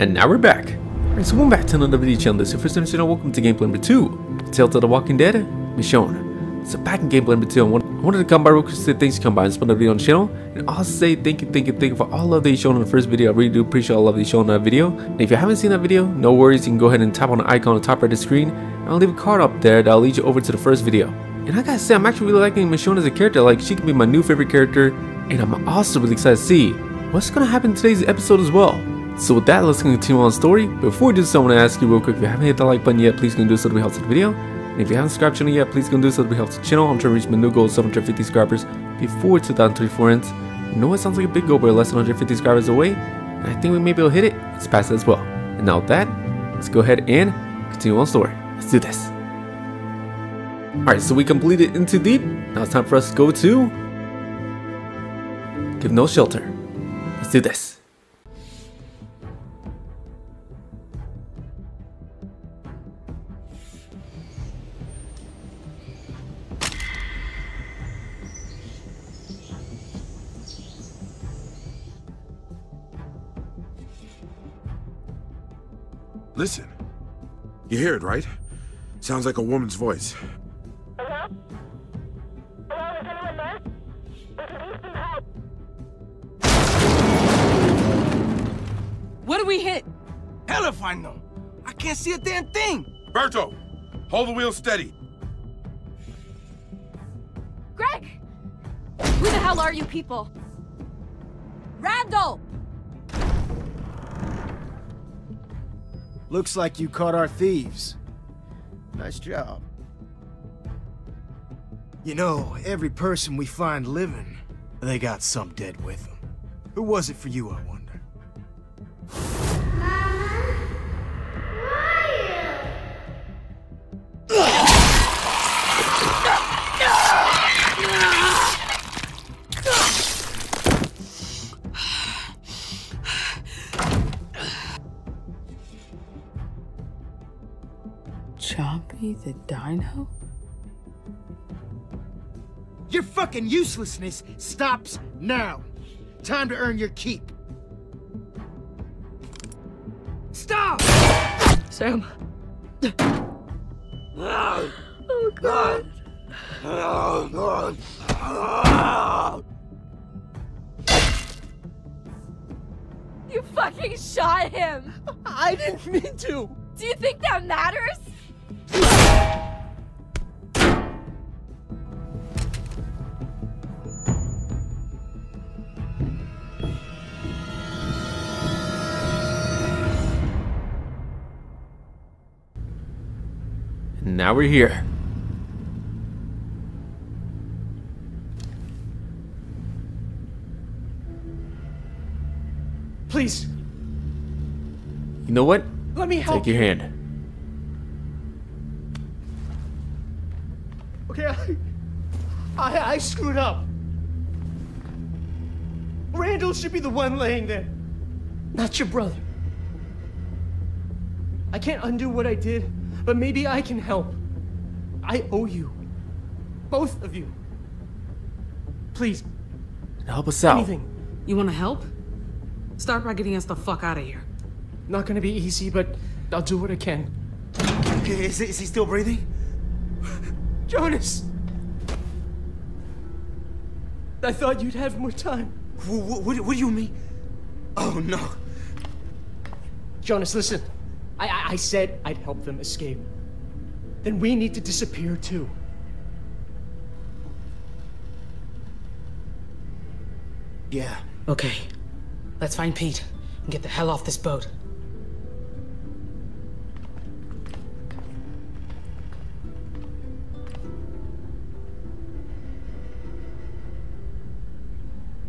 And now we're back. Alright, so welcome back to another video channel. This is your first time to welcome to gameplay number 2, Tales of the Walking Dead, Michonne. So back in gameplay number 2, I wanted to come by real quick to say thanks for coming by and spend a video on the channel. And I'll say thank you for all love that you showed in the first video. I really do appreciate all love that you showed in that video. And if you haven't seen that video, no worries, you can go ahead and tap on the icon on the top right of the screen. And I'll leave a card up there that'll lead you over to the first video. And I gotta say, I'm actually really liking Michonne as a character. Like, she could be my new favorite character. And I'm also really excited to see what's gonna happen in today's episode as well. So with that, let's continue on the story. Before we do so, I want to ask you real quick, if you haven't hit that like button yet, please go and do so to help the video. And if you haven't subscribed to the channel yet, please go and do so to help the channel. I'm trying to reach my new goal of 750 subscribers before 2024 ends. I know it sounds like a big goal, but we're less than 150 subscribers away. And I think we may be able to hit it. Let's pass it as well. And now with that, let's go ahead and continue on the story. Let's do this. Alright, so we completed Into Deep. Now it's time for us to go to Give No Shelter. Let's do this. Listen. You hear it, right? Sounds like a woman's voice. What do we hit? Hell if I know. I can't see a damn thing. Berto, hold the wheel steady. Greg! Who the hell are you people? Randall! Looks like you caught our thieves. Nice job. You know, every person we find living, they got some dead with them. Who was it for you, I wonder? Mama? Who are you? Chompy the Dino? Your fucking uselessness stops now. Time to earn your keep. Stop! Sam. Oh, God. Oh, God. Oh. You fucking shot him. I didn't mean to. Do you think that matters? And now we're here. Please. You know what? Let me help. Take your hand. I screwed up. Randall should be the one laying there, not your brother. I can't undo what I did, but maybe I can help. I owe you. Both of you. Please. Help us out. Anything. You want to help? Start by getting us the fuck out of here. Not gonna be easy, but I'll do what I can. Is he still breathing? Jonas! I thought you'd have more time. What do you mean? Oh, no. Jonas, listen. I said I'd help them escape. Then we need to disappear, too. Yeah. Okay. Let's find Pete and get the hell off this boat.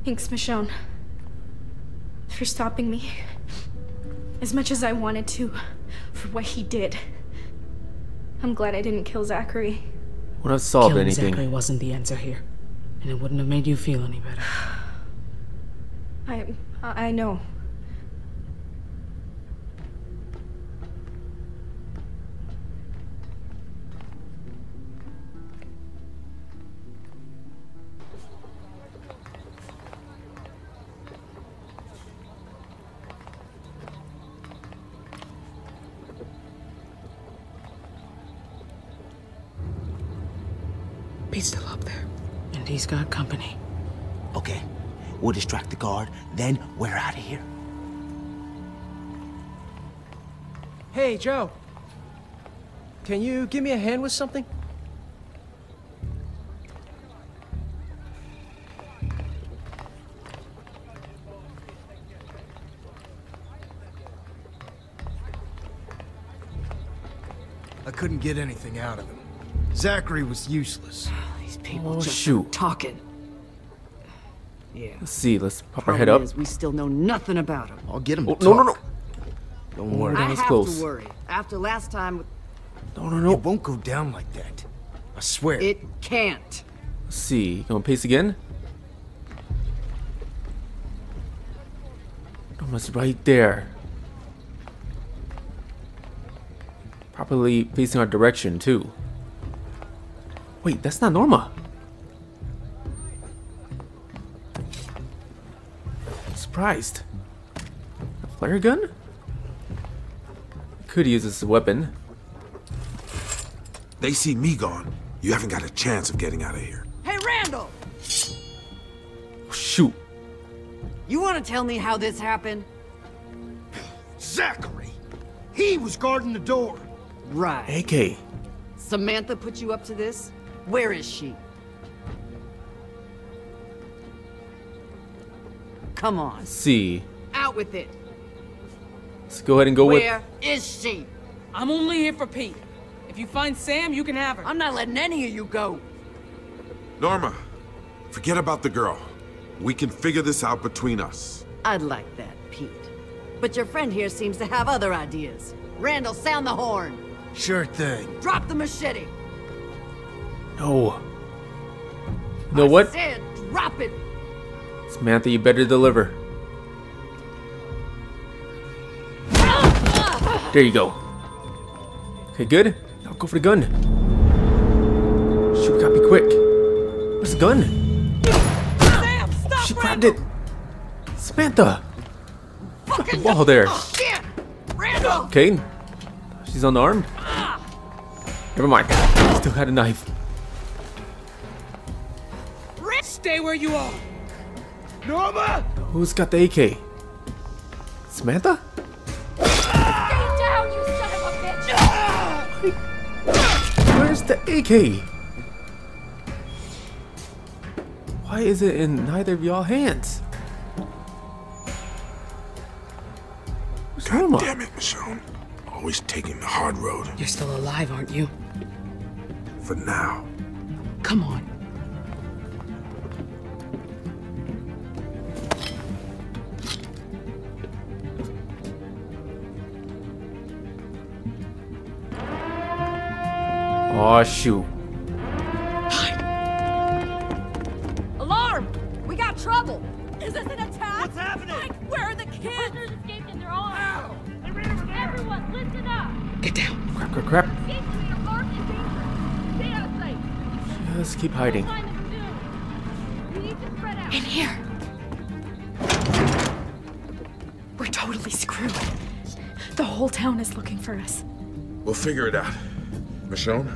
Thanks, Michonne, for stopping me. As much as I wanted to, for what he did. I'm glad I didn't kill Zachary. Would have solved anything. Killing Zachary wasn't the answer here, and it wouldn't have made you feel any better. I know. He's still up there. And he's got company. Okay, we'll distract the guard, then we're out of here. Hey, Joe. Can you give me a hand with something? I couldn't get anything out of him. Zachary was useless. These people just talking. Yeah. Let's see. Let's pop our head up. We still know nothing about him. I'll get him. Oh, to no, Don't worry. I have to worry. After last time. No. It won't go down like that. I swear. It can't. Let's see. You gonna pace again? Almost right there. Properly facing our direction too. Wait, that's not Norma. I'm surprised. A flare gun? Could use this weapon. They see me gone. You haven't got a chance of getting out of here. Hey, Randall! Shoot. You want to tell me how this happened? Zachary! He was guarding the door. Right. AK. Samantha put you up to this? Where is she? Come on. Let's see. Out with it. Let's go ahead and go with... Where is she? I'm only here for Pete. If you find Sam, you can have her. I'm not letting any of you go. Norma, forget about the girl. We can figure this out between us. I'd like that, Pete. But your friend here seems to have other ideas. Randall, sound the horn. Sure thing. Drop the machete. No. No, what? I said drop it. Samantha, you better deliver. There you go. Okay, good. Now go for the gun. Shoot, we gotta be quick. Where's the gun? Sam, stop! She grabbed it. Samantha. Fuck the wall there. Shit. Randall. Kane. She's unarmed. Never mind. Still had a knife. Stay where you are. Norma. Who's got the AK? Samantha? Where's the AK? Why is it in neither of y'all hands? God damn it, Michonne. Always taking the hard road. You're still alive, aren't you? For now. Come on. Oh shoot. Alarm! We got trouble! Is this an attack? What's happening? Like, where are the kids? The prisoners escaped in their arms. They ran over there. Everyone, listen up! Get down. Crap. Stay out of sight. Just keep hiding. We need to spread out. In here. We're totally screwed. The whole town is looking for us. We'll figure it out. Michonne?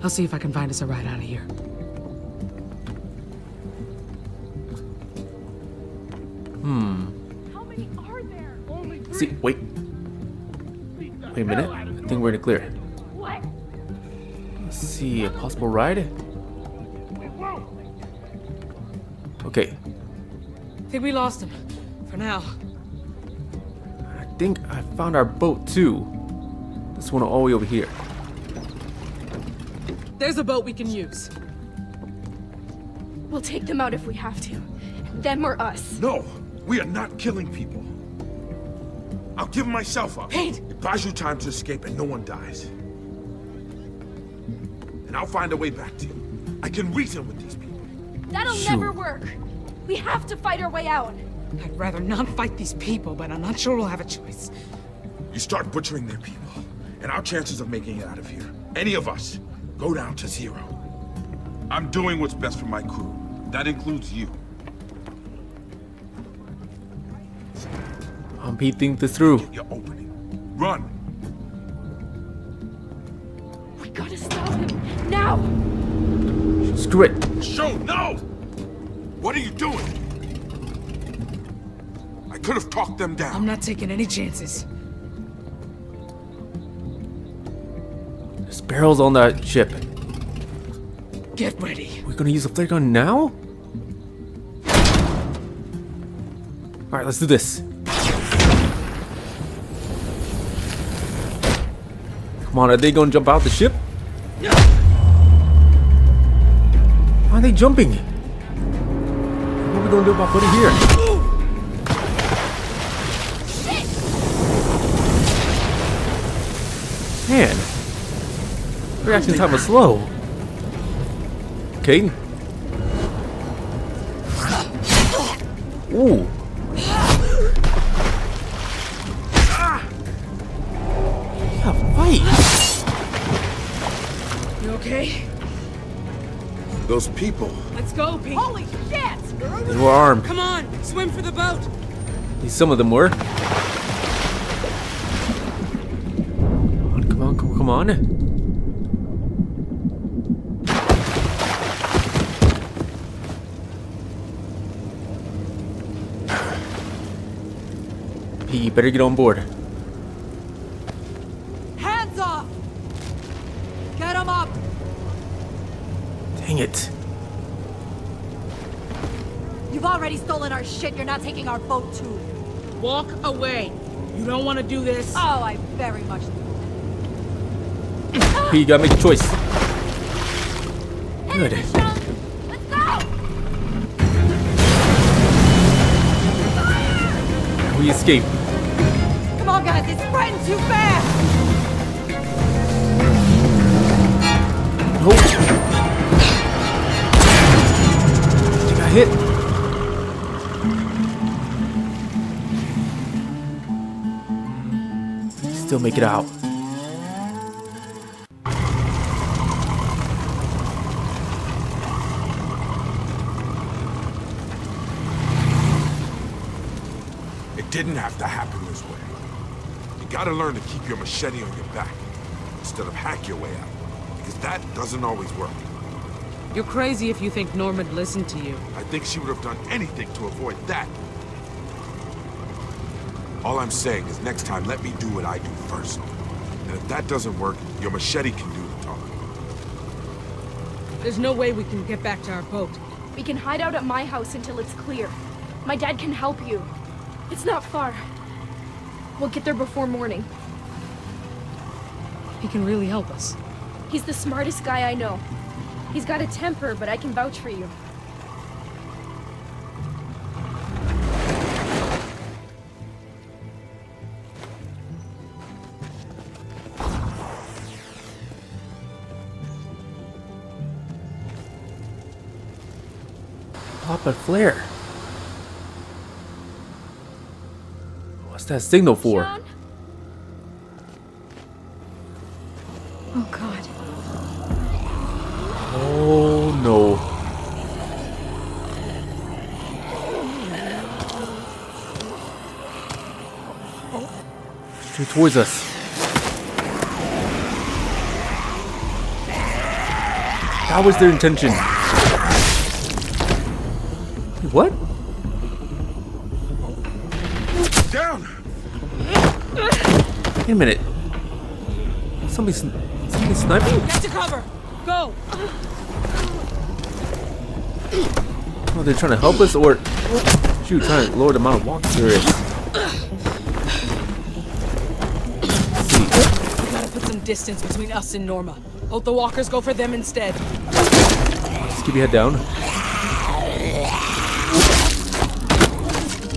I'll see if I can find us a ride out of here. How many are there? Only three. See, wait a minute. I think we're in the clear. What? Let's see, a possible ride? Okay. I think we lost him. For now. I think I found our boat too. This one all the way over here. There's a boat we can use. We'll take them out if we have to. Them or us. No, we are not killing people. I'll give myself up. Pete! It buys you time to escape and no one dies. And I'll find a way back to you. I can reason with these people. That'll never work. We have to fight our way out. I'd rather not fight these people, but I'm not sure we'll have a choice. You start butchering their people, and our chances of making it out of here, any of us, go down to zero. I'm doing what's best for my crew. That includes you. I'm beating this through. Get your opening. Run! We gotta stop him now! Screw it. Joe, no! What are you doing? I could have talked them down. I'm not taking any chances. There's barrels on that ship. Get ready. We're gonna use a flare gun now? Alright, let's do this. Come on, are they gonna jump out the ship? Why are they jumping? What are we gonna do about putting here? Shit. Man, reaction time was slow. Kane. Ooh. Those people. Let's go, Pete. Holy shit! They were armed. Come on, swim for the boat. At least some of them were. Come on, come on, come on. Pete, you better get on board. It. You've already stolen our shit. You're not taking our boat too. Walk away. You don't want to do this. Oh, I very much do. You gotta make a choice. Good. Let's go. Fire! We escape. Come on, guys. It's spreading too fast. Nope. Hit. Still make it out. It didn't have to happen this way. You gotta learn to keep your machete on your back instead of hack your way out, because that doesn't always work. You're crazy if you think Norma'd listen to you. I think she would have done anything to avoid that. All I'm saying is next time, let me do what I do first. And if that doesn't work, your machete can do the talking. There's no way we can get back to our boat. We can hide out at my house until it's clear. My dad can help you. It's not far. We'll get there before morning. He can really help us. He's the smartest guy I know. He's got a temper, but I can vouch for you. Pop a flare. What's that signal for? John? Oh, God. Oh no. Straight towards us. That was their intention. What? Down! Wait a minute. Somebody sniping? Get to cover! Go! Oh, they're trying to help us, or shoot, trying to lower the amount of walks there is. We gotta put some distance between us and Norma. Hope the walkers go for them instead. Just keep your head down.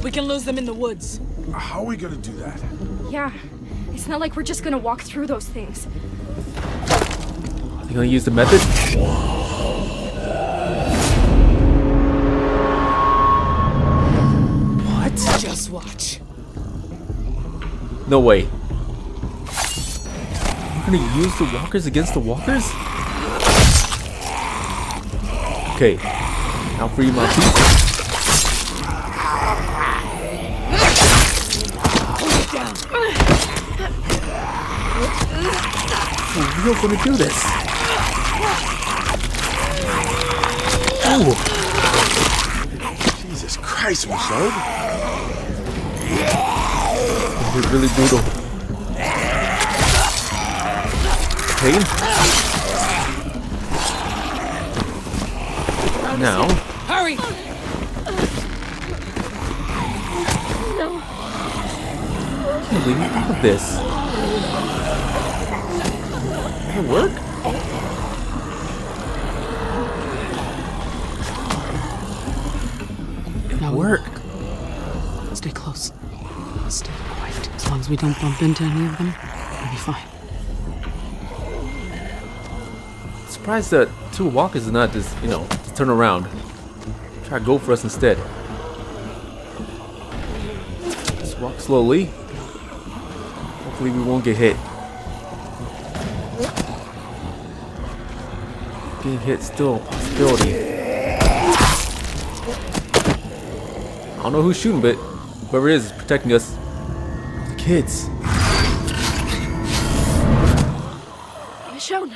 We can lose them in the woods. How are we gonna do that? Yeah, it's not like we're just gonna walk through those things. You gonna use the method? What? Just watch. No way. You're gonna use the walkers against the walkers? Okay. Now free my feet. We're not gonna do this. Ooh. Jesus Christ, Michonne. This is really brutal. Kane? Now. Hurry! No. I can't believe you thought of this. Did it work? Work. Stay close. Stay quiet. As long as we don't bump into any of them, we'll be fine. Surprised that two walkers did not just, just turn around. Try to go for us instead. Just walk slowly. Hopefully we won't get hit. Getting hit still a possibility. I don't know who's shooting, but whoever it is protecting us. The kids. Michonne,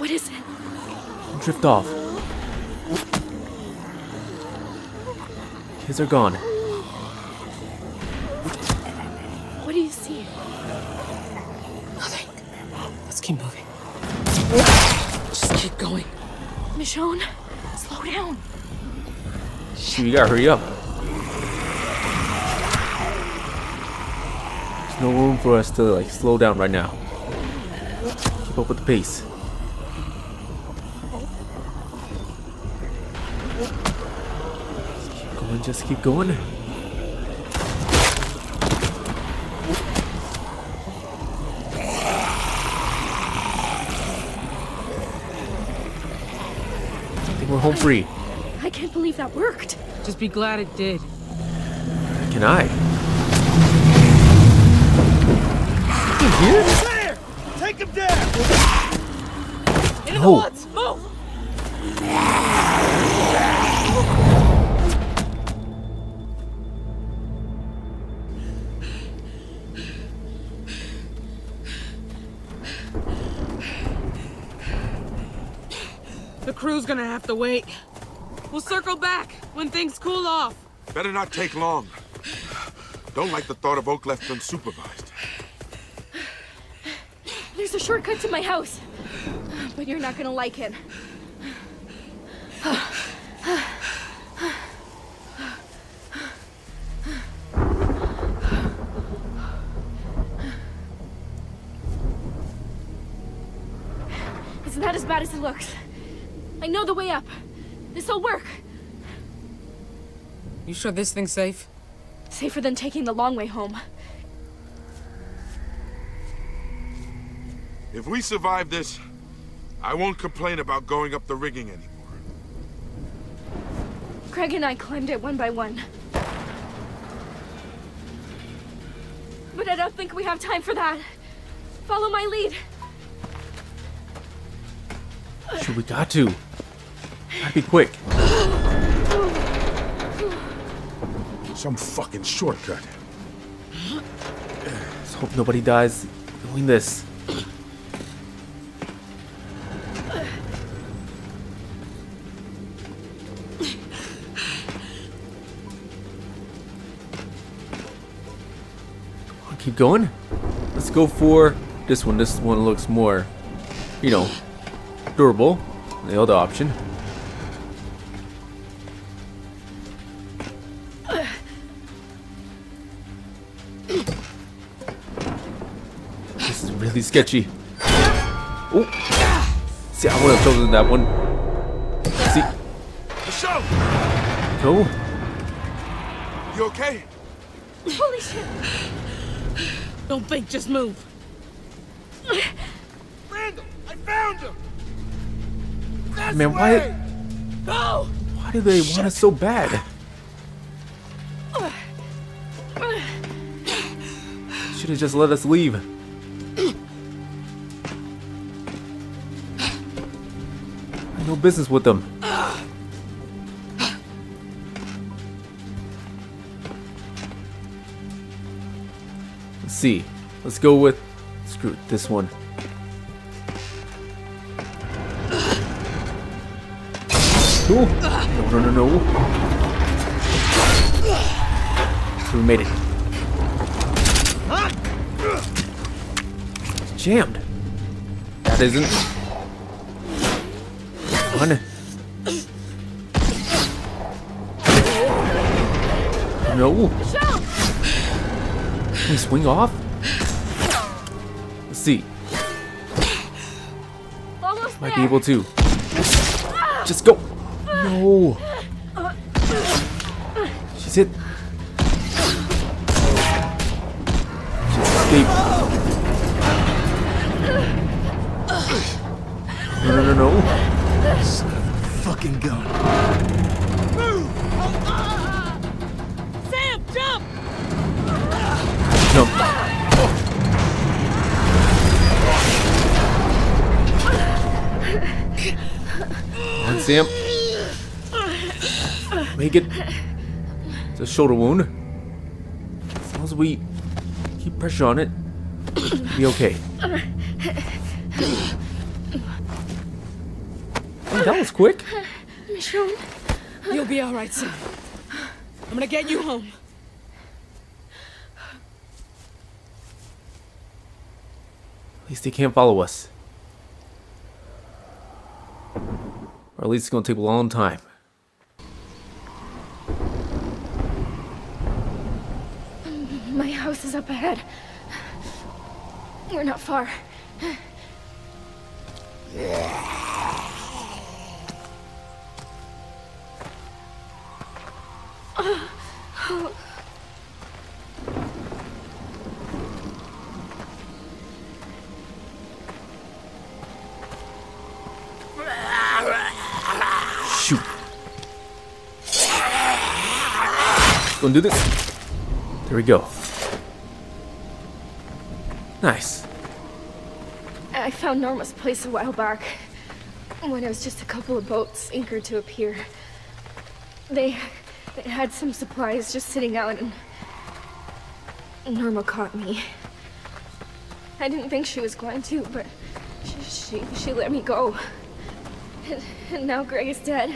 what is it? Don't drift off. Kids are gone. What do you see? Nothing. Let's keep moving. Just keep going. Michonne, slow down. Shoot, you gotta hurry up. No room for us to like slow down right now. Keep up with the pace. Just keep going, just keep going. I think we're home free. I can't believe that worked. Just be glad it did. Can I? Here? There! Take him down! Into the woods! Move! The crew's gonna have to wait. We'll circle back when things cool off. Better not take long. Don't like the thought of Oak left unsupervised. There's a shortcut to my house, but you're not gonna like it. It's not as bad as it looks. I know the way up. This'll work. You sure this thing's safe? Safer than taking the long way home. If we survive this, I won't complain about going up the rigging anymore. Greg and I climbed it one by one. But I don't think we have time for that. Follow my lead. Sure, we got to. Gotta be quick. Some fucking shortcut. Let's hope nobody dies doing this. Keep going. Let's go for this one. This one looks more, durable. The other option. This is really sketchy. Oh, see, I would have chosen that one. See. Go. You okay? Holy shit. Don't think, just move. Randall, I found him. This man, why? No. Why do they want us so bad? Should have just let us leave. No business with them. Let's go with this one. No. No, no, no, no. We made it. It's jammed. That isn't. One. No. Can we swing off? Let's see. Almost might there. Be able to. Just go. No. She's hit. Just escape. No, no, no, no. Son of a fucking gun. Jump. Come on, Sam. Make it. It's a shoulder wound. As long as we keep pressure on it, it'll be okay. Oh, that was quick. Michonne. You'll be all right, Sam. I'm gonna get you home. At least they can't follow us. Or at least it's gonna take a long time. My house is up ahead. We're not far. Gonna do this. There we go. Nice. I found Norma's place a while back when it was just a couple of boats anchored to a pier. They had some supplies just sitting out, and Norma caught me. I didn't think she was going to, but she let me go. And now Greg is dead.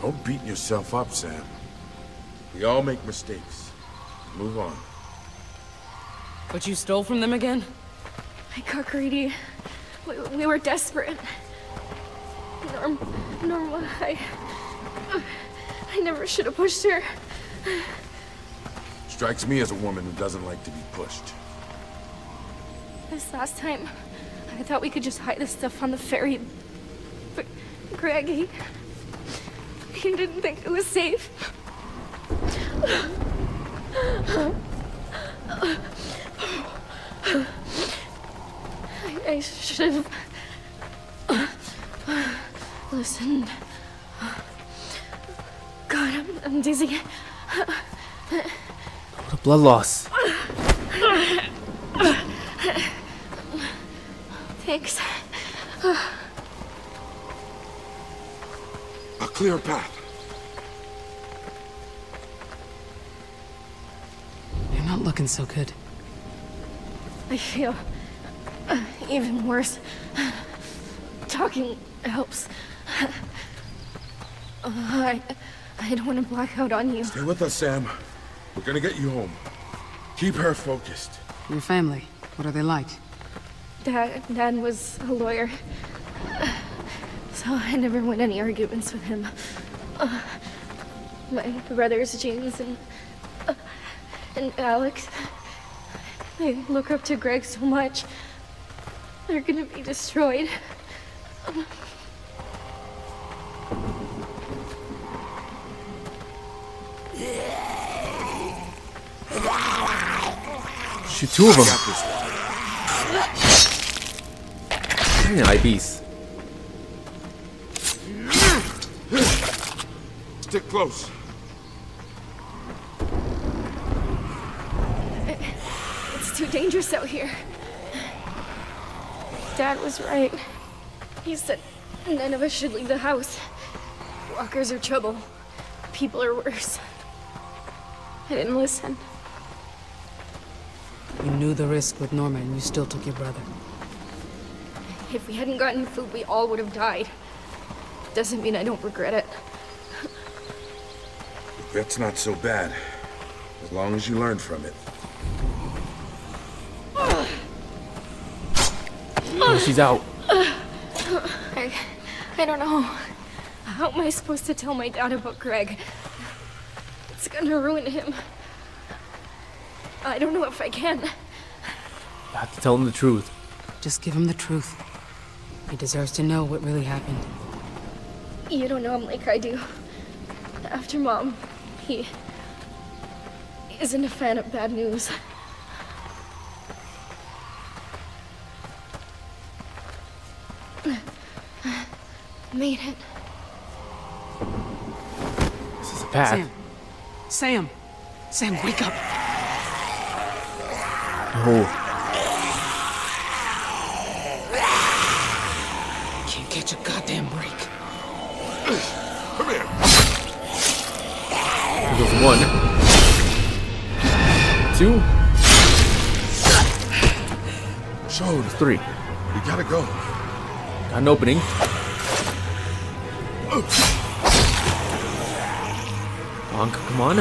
Don't beat yourself up, Sam. We all make mistakes. Move on. But you stole from them again? I got greedy. We were desperate. Norma, I never should have pushed her. Strikes me as a woman who doesn't like to be pushed. This last time, I thought we could just hide this stuff on the ferry. But Greg, he didn't think it was safe. I should have listened. God, I'm dizzy. What a blood loss. Thanks. A clear path. Not looking so good. I feel even worse. Talking helps. I don't want to black out on you. Stay with us, Sam. We're gonna get you home. Keep her focused. Your family, what are they like? Dad was a lawyer, so I never won any arguments with him. My brothers, James and Alex, they look up to Greg so much. They're gonna be destroyed. Shoot two of them. IBs. Stick close. Too dangerous out here. Dad was right. He said none of us should leave the house. Walkers are trouble. People are worse. I didn't listen. You knew the risk with Norma and you still took your brother. If we hadn't gotten food, we all would have died. doesn't mean I don't regret it. That's not so bad, as long as you learn from it. Oh, she's out. I don't know. How am I supposed to tell my dad about Greg? It's gonna ruin him. I don't know if I can. I have to tell him the truth. Just give him the truth. He deserves to know what really happened. You don't know him like I do. After Mom, he isn't a fan of bad news. Made it. This is a path. Sam, wake up. Oh. Can't catch a goddamn break. Come here. There goes one. Two. So three. We gotta go. Got an opening. Bonk, come on.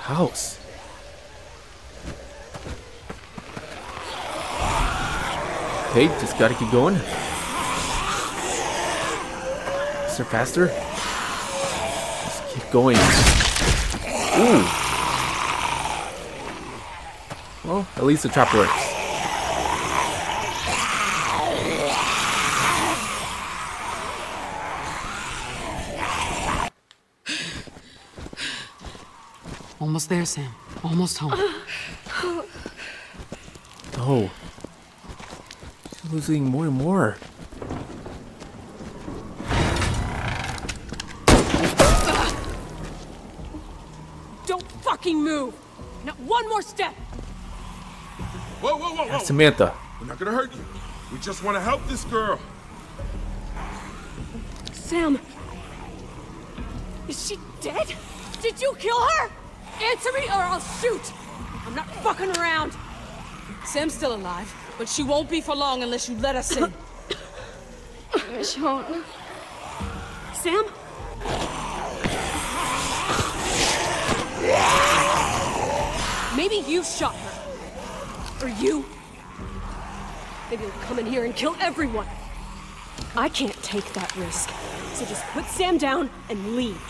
House. Okay, just gotta keep going. Faster. Going. Ooh. Well, at least the trap works. Almost there, Sam. Almost home. Oh. She's losing more and more. Move. Not one more step. Whoa, whoa, whoa, whoa. Samantha. We're not gonna hurt you. We just want to help this girl. Sam. Is she dead? Did you kill her? Answer me or I'll shoot. I'm not fucking around. Sam's still alive, but she won't be for long unless you let us in. Michonne. Sam? Maybe you shot her. Or you. Maybe you'll come in here and kill everyone. I can't take that risk. So just put Sam down and leave.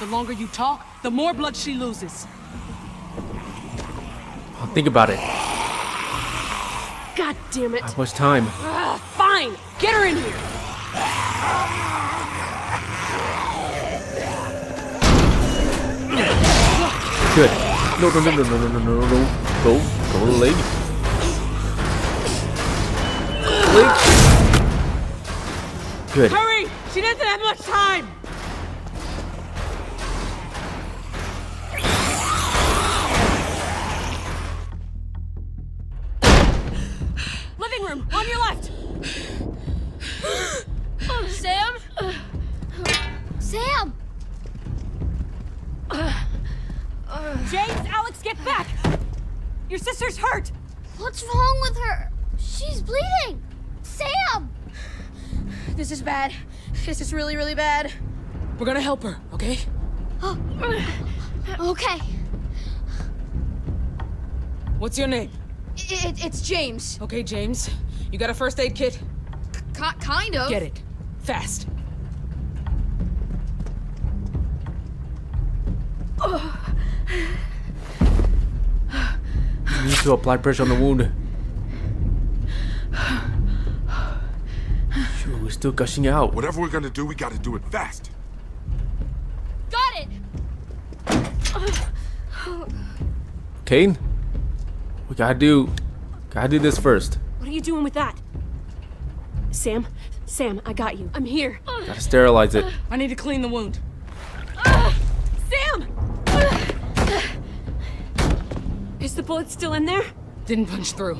The longer you talk, the more blood she loses. I'll think about it. God damn it. How much time? Fine. Get her in here. Good. No. Go to the leg. Good. Hurry! She doesn't have much time! Living room, on your left! Oh, Sam? Sam! James, Alex, get back! Your sister's hurt! What's wrong with her? She's bleeding! Sam! This is bad. This is really, really bad. We're gonna help her, okay? Okay. What's your name? It's James. Okay, James. You got a first aid kit? Kind of. Get it. Fast. You need to apply pressure on the wound. Sure, we're still gushing out. Whatever we're gonna do, we gotta do it fast. Got it. Kane, we gotta do this first. What are you doing with that? Sam, I got you. I'm here. Gotta sterilize it. I need to clean the wound. Sam. Is the bullet still in there? Didn't punch through.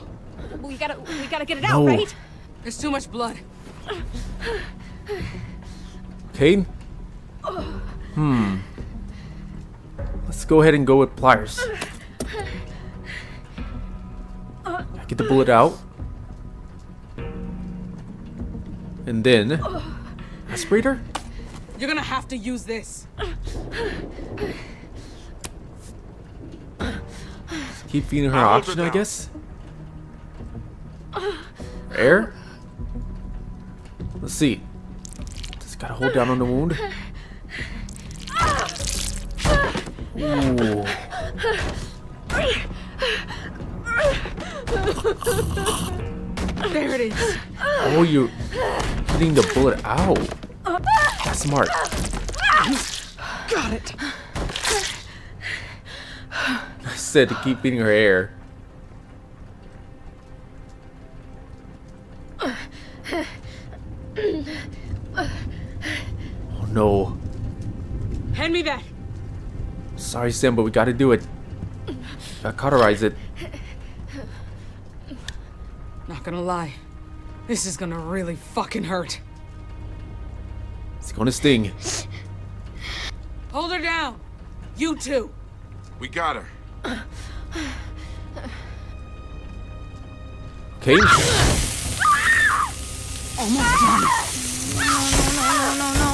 We gotta get it out, right? There's too much blood. Kane, Hmm. Let's go ahead and go with pliers. Get the bullet out. And then... aspirator? You're gonna have to use this. Keep feeding her oxygen, I guess. Air? Let's see. Just gotta hold down on the wound. Ooh. There it is. Oh, you're getting the bullet out. That's smart. Got it. I said to keep eating her hair. Oh no. Hand me that. Sorry, Sam, but we gotta do it. Gotta cauterize it. Not gonna lie, this is gonna really fucking hurt. It's gonna sting. Hold her down. You two. We got her. Okay. Almost done. No.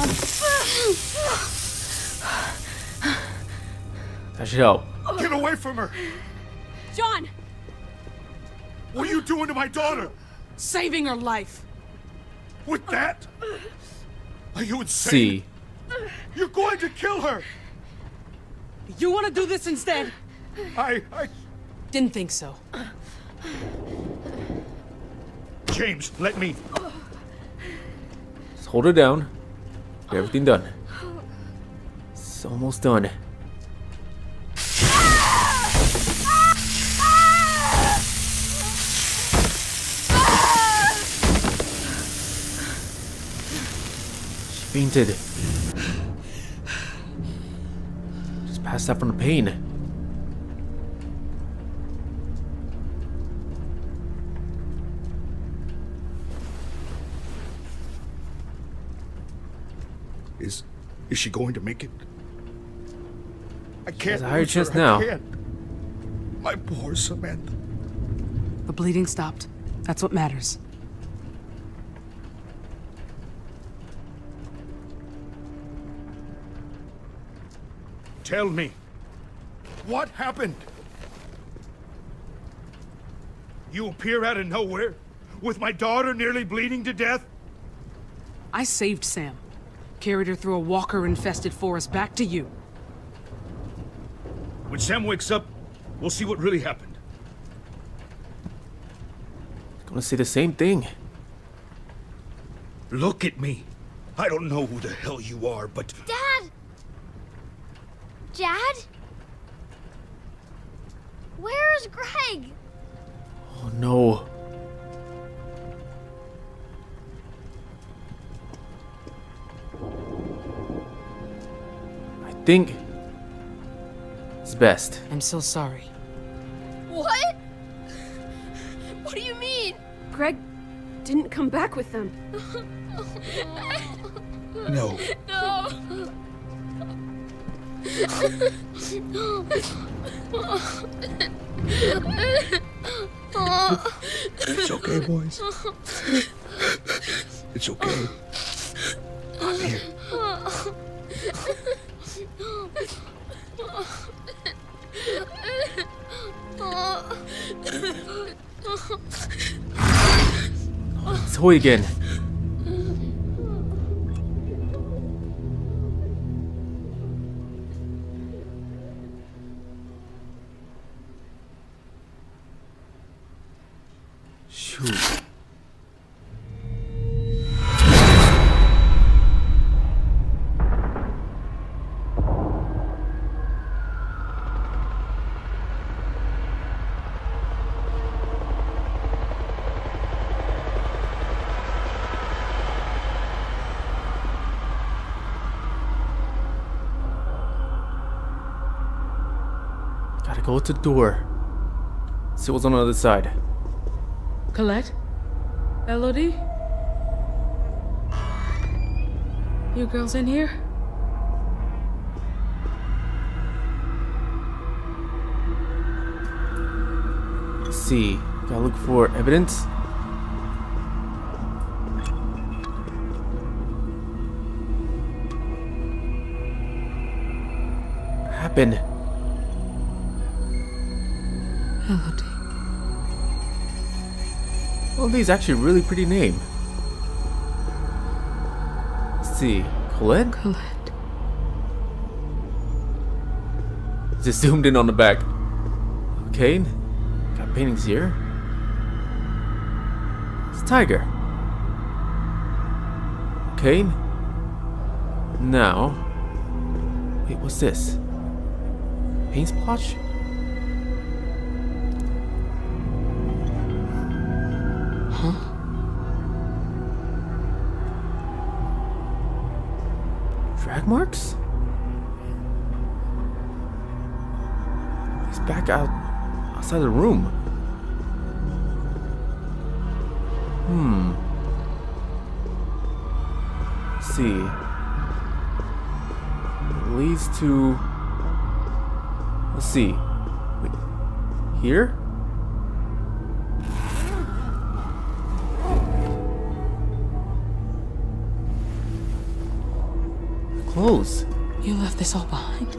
That should help. Get away from her. John. What are you doing to my daughter? Saving her life. With that? Are you insane? See. You're going to kill her. You want to do this instead? I didn't think so. James, let me. Just hold her down. Get everything done. It's almost done. She fainted. Passed out from the pain. Is she going to make it? I can't. She has a higher chance now. My poor Samantha. The bleeding stopped. That's what matters. Tell me, what happened? You appear out of nowhere, with my daughter nearly bleeding to death? I saved Sam. Carried her through a walker-infested forest back to you. When Sam wakes up, we'll see what really happened. I'm gonna say the same thing. Look at me. I don't know who the hell you are, but... Dad! Dad? Where's Greg? Oh no. I think it's best. I'm so sorry. What? What do you mean? Greg didn't come back with them. No. No. It's okay, boys. It's okay. I'm here. Oh, it's toy again. Go to the door. See what's on the other side. Colette? Elodie? You girls in here? see. Gotta look for evidence. What happened? Elodie. Elodie's actually a really pretty name. Let's see. Colette? Colette. Just zoomed in on the back. Kane? Got paintings here. It's a tiger. Kane? Now. Wait, what's this? Paint splotch? Huh? Drag marks? He's back outside the room. Let's see. It leads to. Let's see. Wait. Here? Clothes. You left this all behind.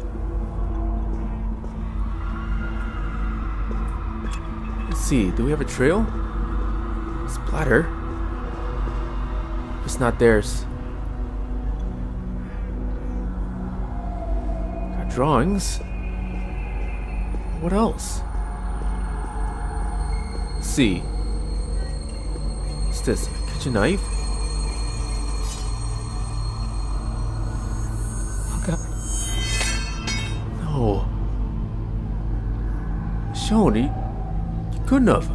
Do we have a trail? Splatter. It's not theirs. Got drawings. What else? Let's see. What's this? A kitchen knife? Oh god. No. Shoni. Good enough.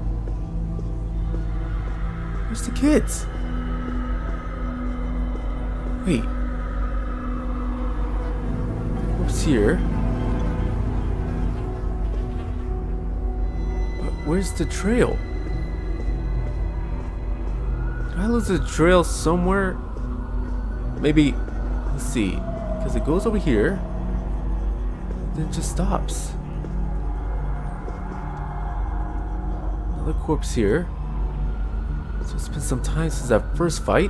Where's the kids? Wait. What's here? But where's the trail? Did I lose the trail somewhere? Maybe. Let's see. Because it goes over here. Then it just stops. Another corpse here. So it's been some time since that first fight.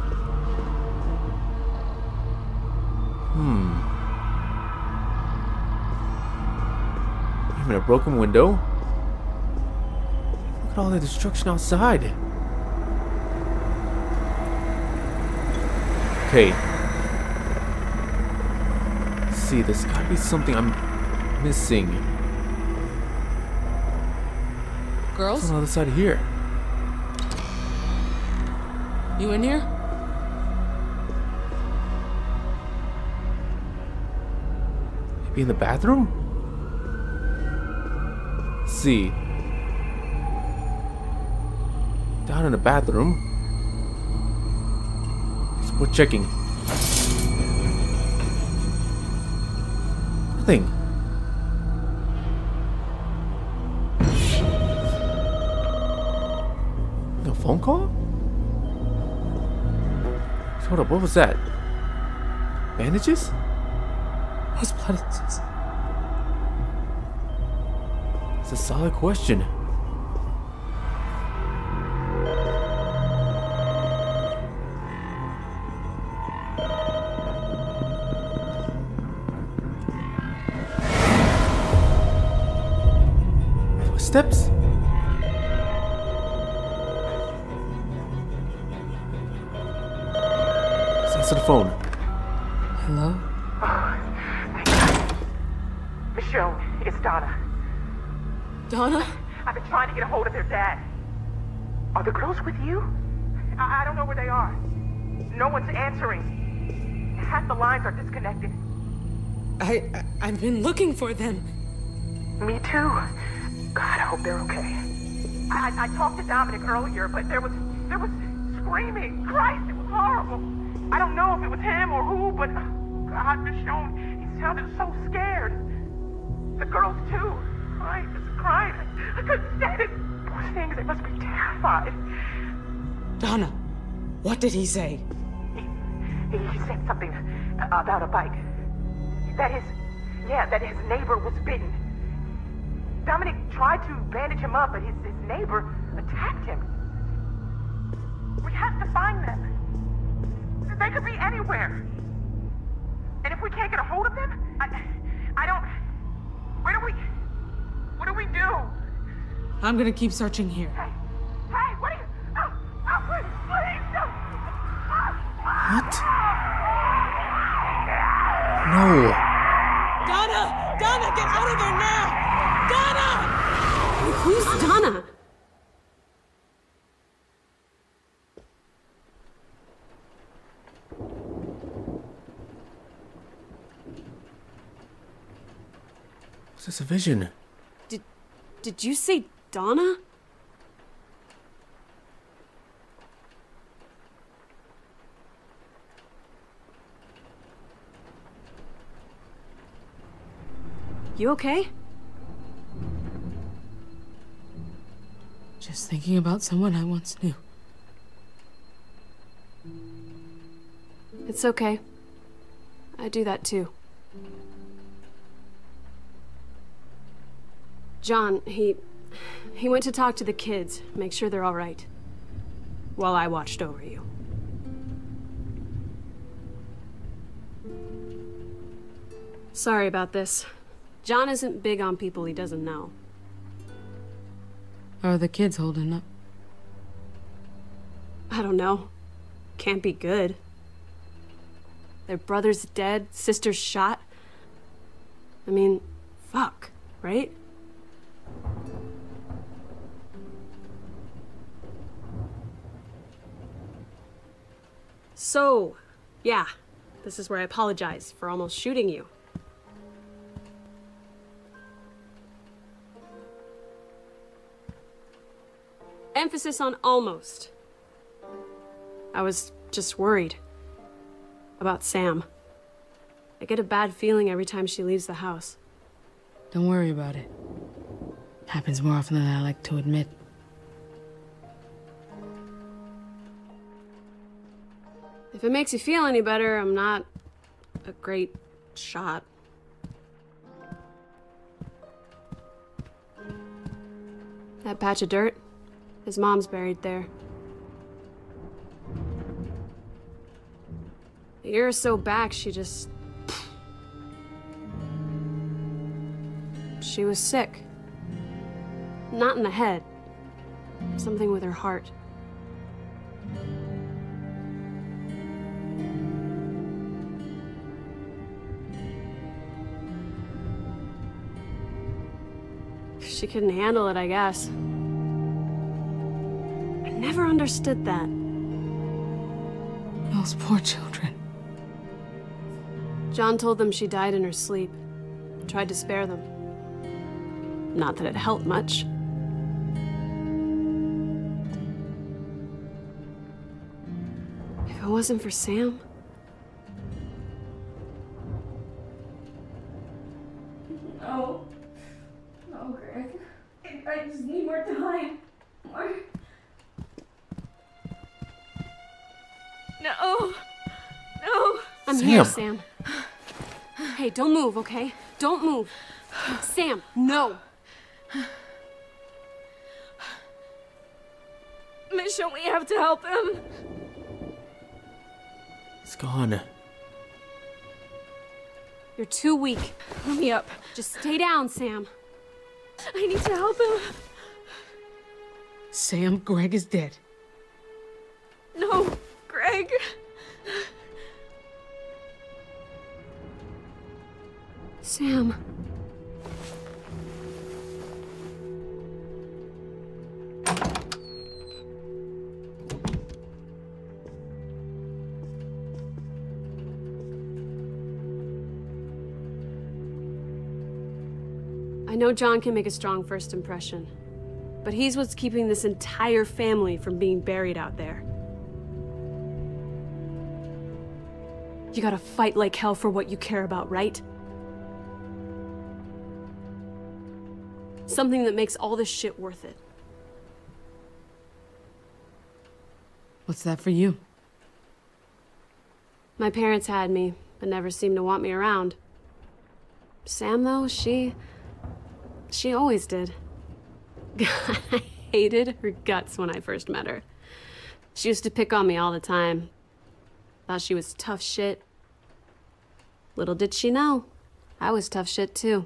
Even a broken window. Look at all the destruction outside. Okay. Let's see, there's gotta be something I'm missing. Girls? What's on the other side of here? You in here? Maybe in the bathroom? Let's see. Down in the bathroom. It's worth checking. Nothing. Phone call? Hold up, what was that? Bandages? What's bandages? It's a solid question. Steps? To the phone. Hello? Oh, thank God. Michonne, it's Donna. Donna? I've been trying to get a hold of their dad. Are the girls with you? I don't know where they are. No one's answering. Half the lines are disconnected. I've been looking for them. Me too. God, I hope they're okay. I talked to Dominic earlier, but there was screaming. Christ, it was horrible. I don't know if it was him or who, but God, Michonne, he sounded so scared. The girls too. I just cried. I couldn't stand it. Poor things, they must be terrified. Donna, what did he say? He said something about a bike. That his neighbor was bitten. Dominic tried to bandage him up, but his neighbor attacked him. We have to find them. They could be anywhere. And if we can't get a hold of them, I don't... Where do we... What do we do? I'm gonna keep searching here. Hey, what are you... Oh, please, no. What? No. Donna, get out of there now! Donna! Who's Donna? Was this a vision? Did you say Donna? You okay? Just thinking about someone I once knew. It's okay. I do that too. John, he went to talk to the kids, make sure they're all right, while I watched over you. Sorry about this. John isn't big on people he doesn't know. How are the kids holding up? I don't know. Can't be good. Their brother's dead, sister's shot. I mean, fuck, right? So, yeah, this is where I apologize for almost shooting you. Emphasis on almost. I was just worried about Sam. I get a bad feeling every time she leaves the house. Don't worry about it. Happens more often than I like to admit. If it makes you feel any better, I'm not a great shot. That patch of dirt? His mom's buried there. A year or so back, she just... She was sick. Not in the head. Something with her heart. She couldn't handle it, I guess. I never understood that. Those poor children. John told them she died in her sleep. Tried to spare them. Not that it helped much. If it wasn't for Sam... No. No, Greg. I just need more time. More... No. No. I'm here, Sam. Hey, don't move, okay? Don't move. Sam, no. Michonne, we have to help him. It's gone. You're too weak. Let me up. Just stay down, Sam. I need to help him. Sam, Greg is dead. No. Greg. Sam. I know John can make a strong first impression, but he's what's keeping this entire family from being buried out there. You gotta fight like hell for what you care about, right? Something that makes all this shit worth it. What's that for you? My parents had me, but never seemed to want me around. Sam, though, She always did. I hated her guts when I first met her. She used to pick on me all the time. Thought she was tough shit. Little did she know, I was tough shit too.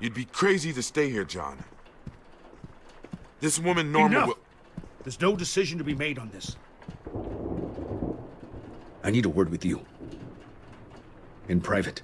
You'd be crazy to stay here, John. This woman, Norma, enough! Will... There's no decision to be made on this. I need a word with you. In private.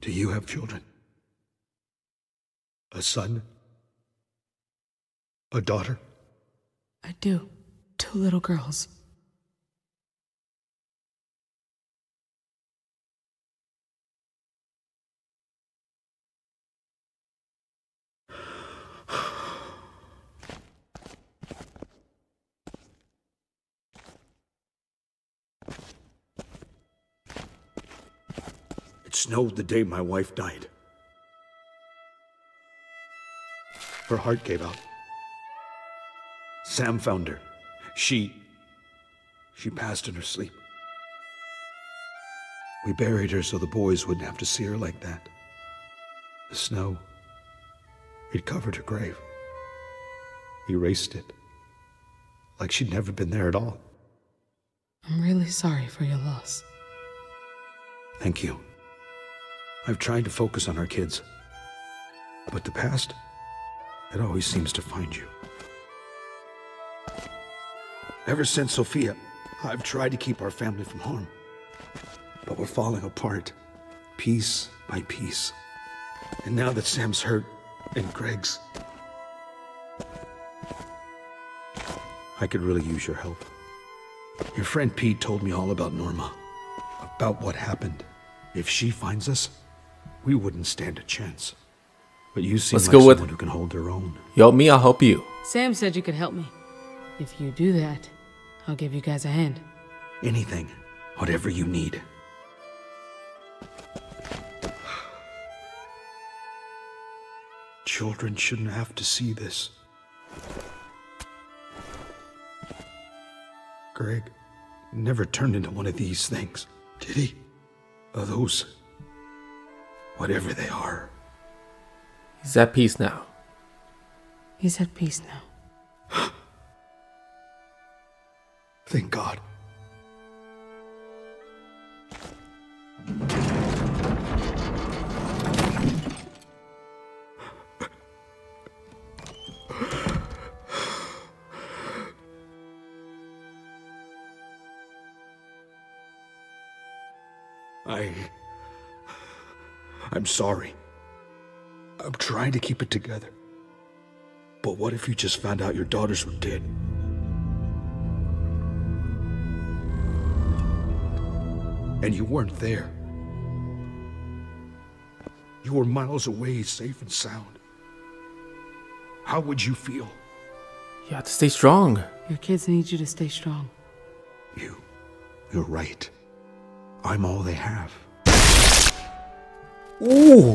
Do you have children? A son? A daughter? I do. 2 little girls. Snowed the day my wife died. Her heart gave out. Sam found her. She passed in her sleep. We buried her so the boys wouldn't have to see her like that. The snow, it covered her grave. Erased it. Like she'd never been there at all. I'm really sorry for your loss. Thank you. I've tried to focus on our kids, but the past, it always seems to find you. Ever since Sophia, I've tried to keep our family from harm, but we're falling apart, piece by piece. And now that Sam's hurt, and Greg's, I could really use your help. Your friend Pete told me all about Norma, about what happened. If she finds us, we wouldn't stand a chance. But you seem like someone who can hold their own. Yo, me, I'll help you. Sam said you could help me. If you do that, I'll give you guys a hand. Anything, whatever you need. Children shouldn't have to see this. Greg never turned into one of these things, did he? Of those, whatever they are. He's at peace now. He's at peace now. Thank God. I'm sorry. I'm trying to keep it together. But what if you just found out your daughters were dead? And you weren't there. You were miles away, safe and sound. How would you feel? You have to stay strong. Your kids need you to stay strong. You're right. I'm all they have. Ooh!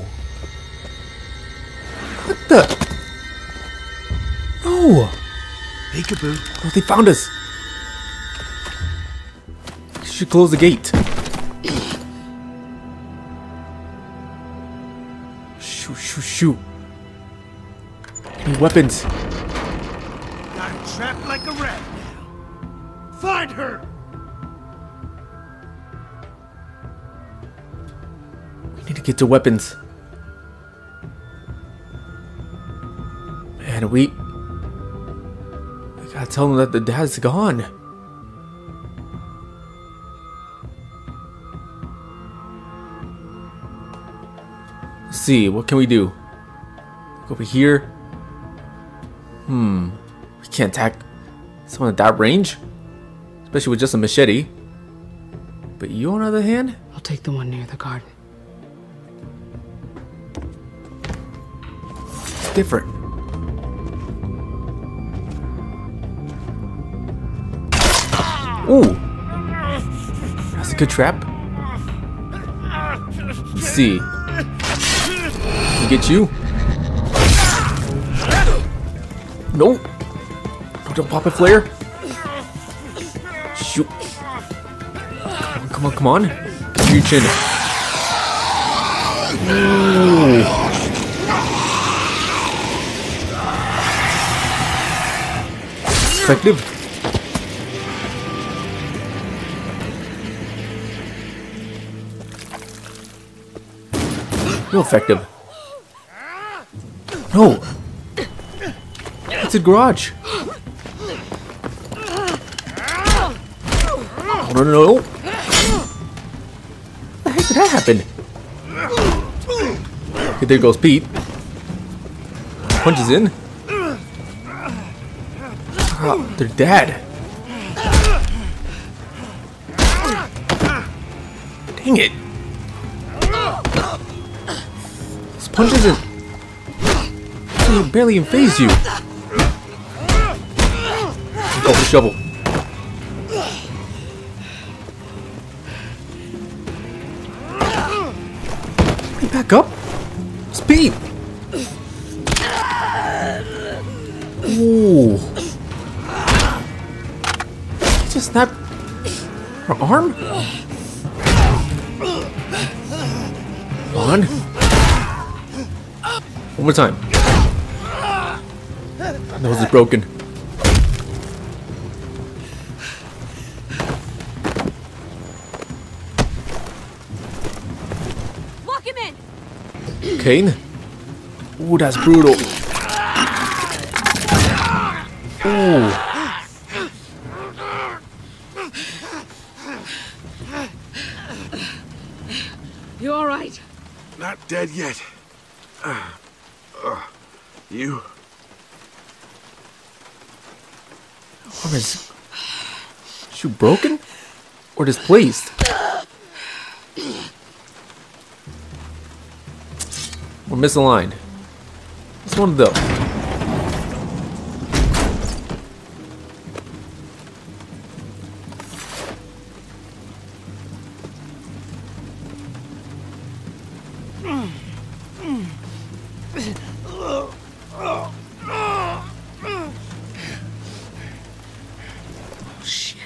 What the? No! Hey, Kaboo. Oh, they found us. We should close the gate. Shoot. Any weapons? I'm trapped like a rat now. Find her! Need to get to weapons. Man, we gotta tell them that the dad's gone. Let's see, what can we do? Look over here. Hmm. We can't attack someone at that range, especially with just a machete. But you, on the other hand, I'll take the one near the garden. It's different. Ooh, that's a good trap. Let's see, get you. Nope. Don't pop a flare. Shoot. Come on, come on. Give your chin. Ooh. Effective. Real effective. No. It's a garage. No, no, no. What the heck did that happen? Okay, there goes Pete. Punches in. Oh, they're dead. Dang it. This punch isn't barely in phase you. Oh, the shovel. Back up. Speed. Ooh. Just snap her arm? Come on. One more time. My nose is broken. Kane? Ooh, that's brutal. Ooh. You alright? Not dead yet. You? Oh, is she broken? Or displaced? Or misaligned. This one though. Oh shit.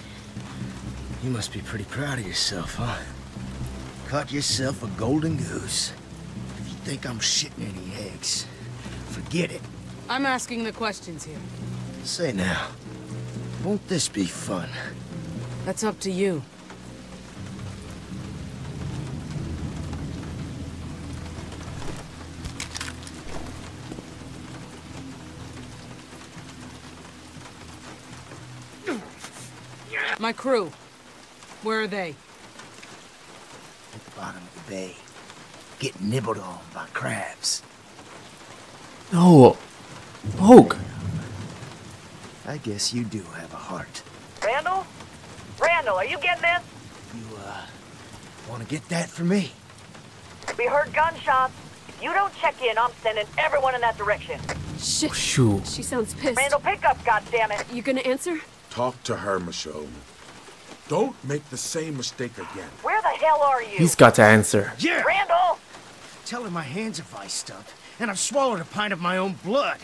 You must be pretty proud of yourself, huh? Caught yourself a golden goose. Think I'm shitting any eggs. Forget it. I'm asking the questions here. Say now, won't this be fun? That's up to you. My crew, where are they? At the bottom of the bay. Get nibbled on by crabs. No. Poke. I guess you do have a heart. Randall? Randall, are you getting this? You, want to get that for me? We heard gunshots. If you don't check in, I'm sending everyone in that direction. Shit. Oh, shoot. She sounds pissed. Randall, pick up, goddammit. You gonna answer? Talk to her, Michonne. Don't make the same mistake again. Where the hell are you? He's got to answer. Yeah! Randall! Tell him my hands are viced up, and I've swallowed a pint of my own blood.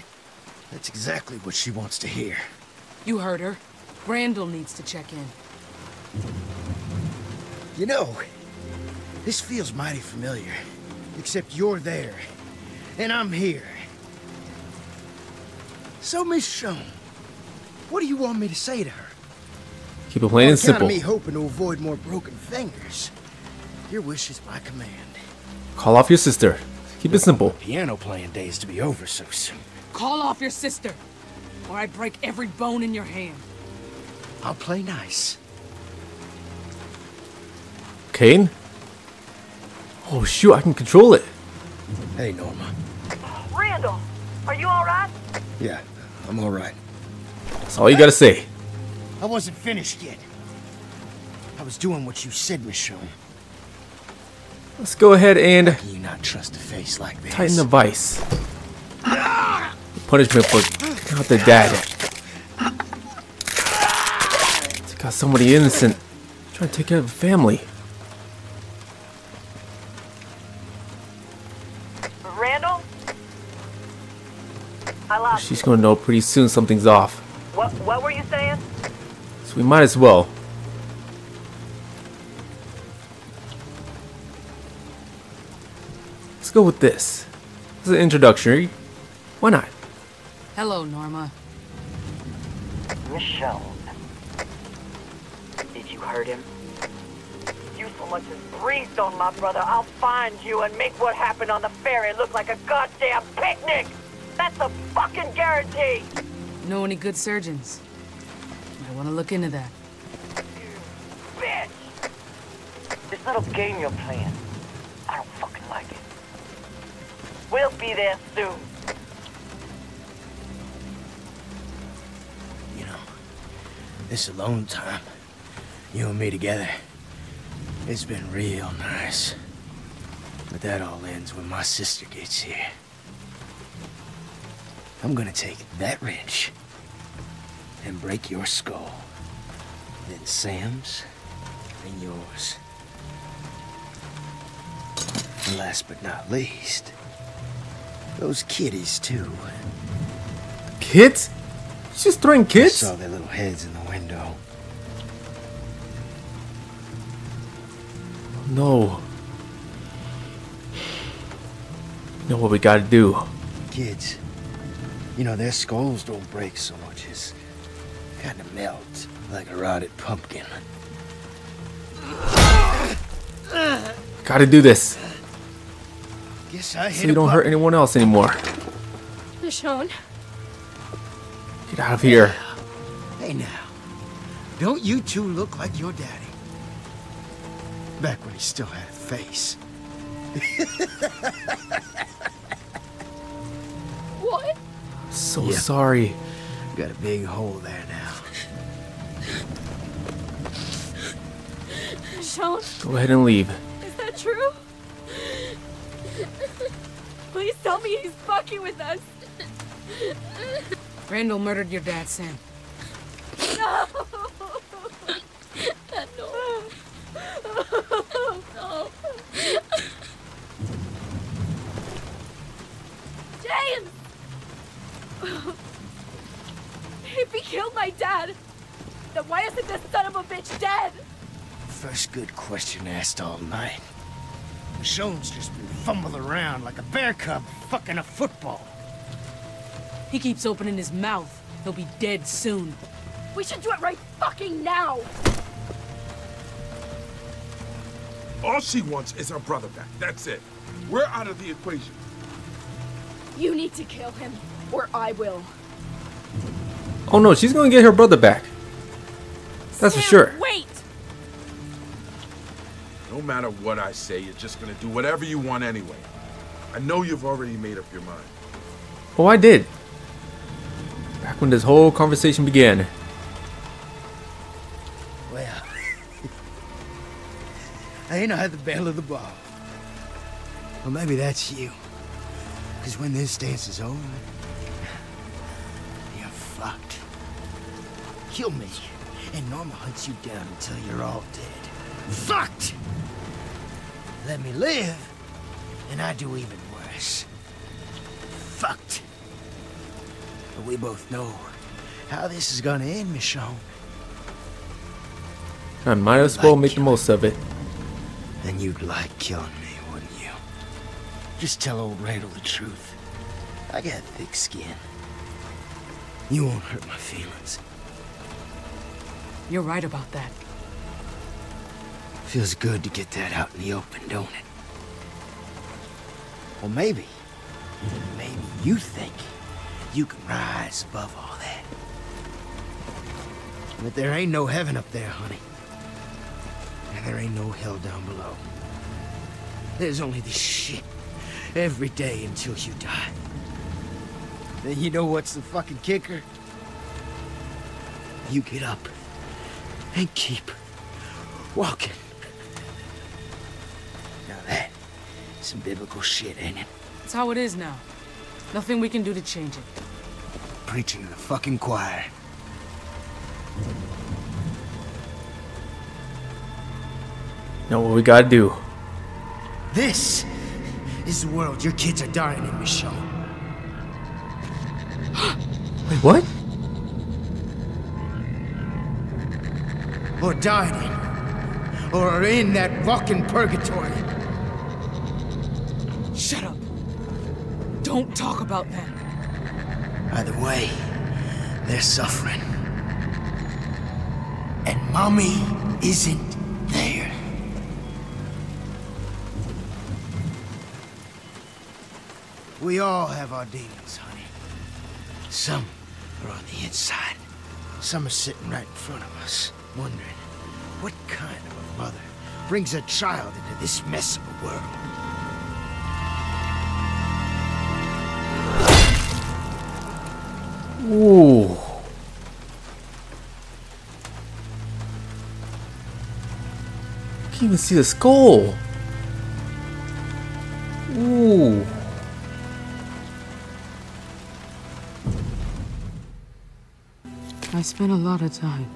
That's exactly what she wants to hear. You heard her. Randall needs to check in. You know, this feels mighty familiar. Except you're there, and I'm here. So, Michonne, what do you want me to say to her? Keep it plain and simple. Me hoping to avoid more broken fingers. Your wish is my command. Call off your sister. Keep it simple. Piano playing days to be over so soon. Call off your sister, or I break every bone in your hand. I'll play nice. Kane? Oh shoot! I can control it. Hey, Norma. Randall, are you all right? Yeah, I'm all right. That's all you gotta say. I wasn't finished yet. I was doing what you said, Michonne. Let's go ahead and can you not trust a face like this? Tighten the vice. Punishment for not the dad. Took out somebody innocent. Trying to take care of a family. Randall? I lost. She's gonna know pretty soon something's off. What were you saying? So we might as well. Let's go with this. This is an introductory. Why not? Hello, Norma. Michonne. Did you hurt him? If you so much as breathed on my brother, I'll find you and make what happened on the ferry look like a goddamn picnic! That's a fucking guarantee! Know any good surgeons? I want to look into that. You bitch! This little game you're playing, I don't fucking like it. We'll be there soon. You know, this alone time, you and me together, it's been real nice. But that all ends when my sister gets here. I'm gonna take that wrench and break your skull. Then Sam's, then yours. And last but not least, those kiddies, too. Kids? She's throwing kids? I saw their little heads in the window. No. You know what we gotta do. Kids. You know, their skulls don't break so much as kind of melt like a rotted pumpkin. Gotta do this. Guess I so you don't hurt anyone else anymore. Michonne. Get out of here. Hey now. Don't you two look like your daddy? Back when he still had a face. What? So yeah. Sorry. Got a big hole there now. Michonne. Go ahead and leave. Is that true? Please tell me he's fucking with us. Randall murdered your dad, Sam. No! No. No. James! If he killed my dad, then why isn't this son of a bitch dead? First good question asked all night. Michonne's just been fumbling around like a bear cub fucking a football. He keeps opening his mouth. He'll be dead soon. We should do it right fucking now! All she wants is her brother back. That's it. We're out of the equation. You need to kill him, or I will. Oh no, she's gonna get her brother back. That's Sam, for sure. Wait! No matter what I say, you're just gonna do whatever you want anyway. I know you've already made up your mind. Oh, I did. Back when this whole conversation began. Well, I ain't had the bell of the ball. Well, maybe that's you. Because when this dance is over, you're fucked. Kill me, and Norma hunts you down until you're all dead. Fucked! Let me live, and I do even worse. Fucked. But we both know how this is gonna end, Michonne. I might as well make the most of it. Then you'd like killing me, wouldn't you? Just tell old Randall the truth. I got thick skin. You won't hurt my feelings. You're right about that. Feels good to get that out in the open, don't it? Well, maybe you think you can rise above all that. But there ain't no heaven up there, honey. And there ain't no hell down below. There's only this shit every day until you die. Then you know what's the fucking kicker? You get up and keep walking. Now that is some biblical shit, ain't it? It's how it is now. Nothing we can do to change it. Preaching to the fucking choir. Know what we gotta do. This is the world your kids are dying in, Michonne. Wait, what? Or died in, or are in that fucking purgatory. Shut up. Don't talk about them. Either way, they're suffering. And mommy isn't there. We all have our demons, honey. Some are on the inside. Some are sitting right in front of us, wondering what kind of a mother brings a child into this mess of a world. Ooh. I can't even see the skull. Ooh. I spent a lot of time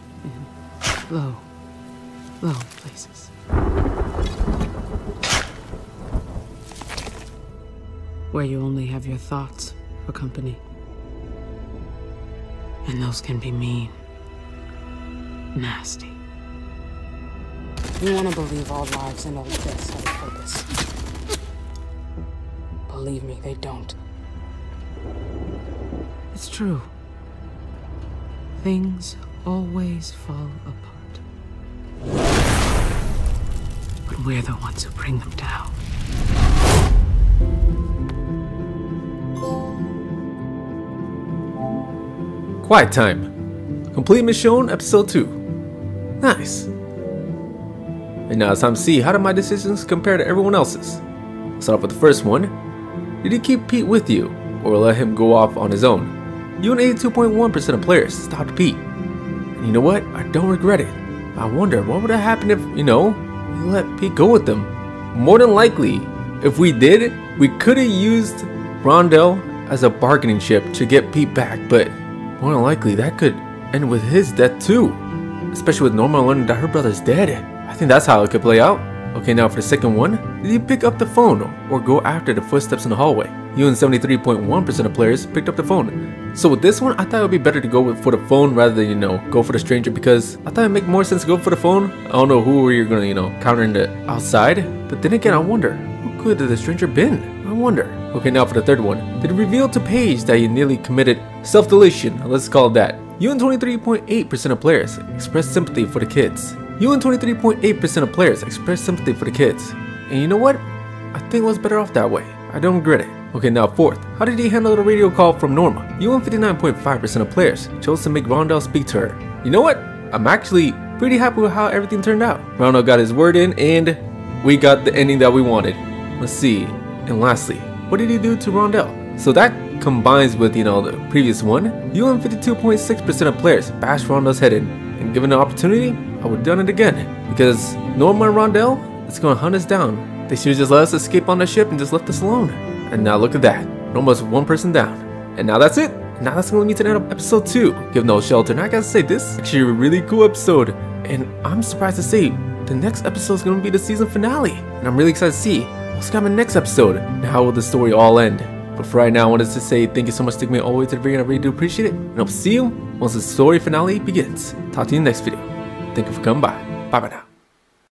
in low places. Where you only have your thoughts for company. And those can be mean, nasty. You want to believe all lives and all deaths have a purpose. Believe me, they don't. It's true. Things always fall apart. But we're the ones who bring them down. Quiet time. Complete Michonne episode 2. Nice. And now it's time to see how do my decisions compare to everyone else's. Let's start off with the first one. Did you keep Pete with you or let him go off on his own? You and 82.1% of players stopped Pete. And you know what? I don't regret it. I wonder what would have happened if, you know, we let Pete go with them. More than likely, if we did, we could have used Randall as a bargaining chip to get Pete back, but more than likely, that could end with his death too. Especially with Norma learning that her brother's dead. I think that's how it could play out. Okay, now for the second one. Did you pick up the phone or go after the footsteps in the hallway? You and 73.1% of players picked up the phone. So with this one, I thought it would be better to go for the phone rather than, you know, go for the stranger, because I thought it would make more sense to go for the phone. I don't know who you're going to, you know, counter in the outside. But then again, I wonder, who could the stranger been? I wonder. Okay, now for the third one. Did it reveal to Paige that you nearly committed self-deletion? Let's call it that. You and 23.8% of players expressed sympathy for the kids. You and 23.8% of players expressed sympathy for the kids. And you know what? I think it was better off that way. I don't regret it. Okay, now fourth. How did you handle the radio call from Norma? You and 59.5% of players chose to make Randall speak to her. You know what? I'm actually pretty happy with how everything turned out. Randall got his word in and we got the ending that we wanted. Let's see. And lastly, what did he do to Randall? So that combines with, you know, the previous one. You and 52.6% of players bashed Randall's head in, and given the opportunity, I would have done it again. Because Norma and Randall, it's gonna hunt us down. They should have just let us escape on the ship and just left us alone. And now look at that, Norma's one person down. And now that's it. Now that's gonna lead to the end of episode 2, Give No Shelter. And I gotta say, this is actually a really cool episode, and I'm surprised to see the next episode is gonna be the season finale, and I'm really excited to see what's coming next episode and how will the story all end. But for right now, I wanted to say thank you so much for taking me all the way to the video. I really do appreciate it, and I'll see you once the story finale begins. Talk to you in the next video. Thank you for coming by. Bye bye now.